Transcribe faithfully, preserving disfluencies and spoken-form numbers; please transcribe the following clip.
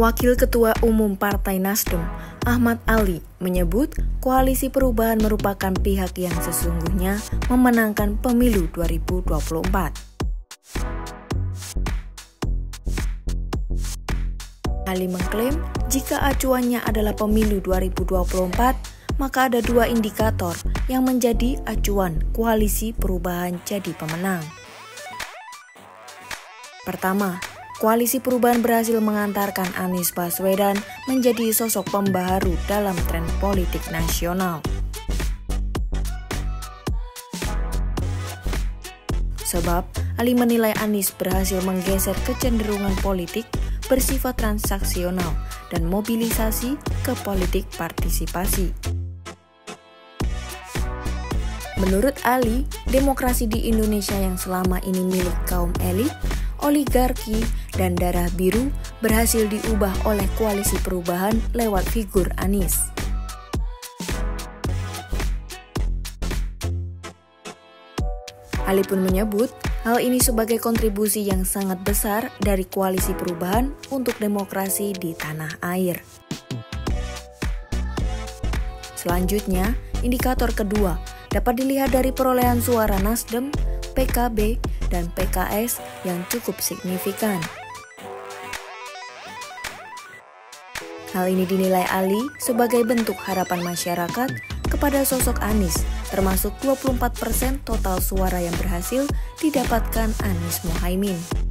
Wakil Ketua Umum Partai Nasdem, Ahmad Ali, menyebut Koalisi Perubahan merupakan pihak yang sesungguhnya memenangkan pemilu dua ribu dua puluh empat. Ali mengklaim jika acuannya adalah pemilu dua ribu dua puluh empat, maka ada dua indikator yang menjadi acuan Koalisi Perubahan jadi pemenang. Pertama, Koalisi Perubahan berhasil mengantarkan Anies Baswedan menjadi sosok pembaharu dalam tren politik nasional. Sebab, Ali menilai Anies berhasil menggeser kecenderungan politik bersifat transaksional dan mobilisasi ke politik partisipasi. Menurut Ali, demokrasi di Indonesia yang selama ini milik kaum elit, oligarki, dan darah biru berhasil diubah oleh Koalisi Perubahan lewat figur Anies. Ali pun menyebut hal ini sebagai kontribusi yang sangat besar dari Koalisi Perubahan untuk demokrasi di tanah air. Selanjutnya, indikator kedua dapat dilihat dari perolehan suara Nasdem, P K B, dan P K S yang cukup signifikan. Hal ini dinilai Ali sebagai bentuk harapan masyarakat kepada sosok Anies, termasuk dua puluh empat persen total suara yang berhasil didapatkan Anies Muhaimin.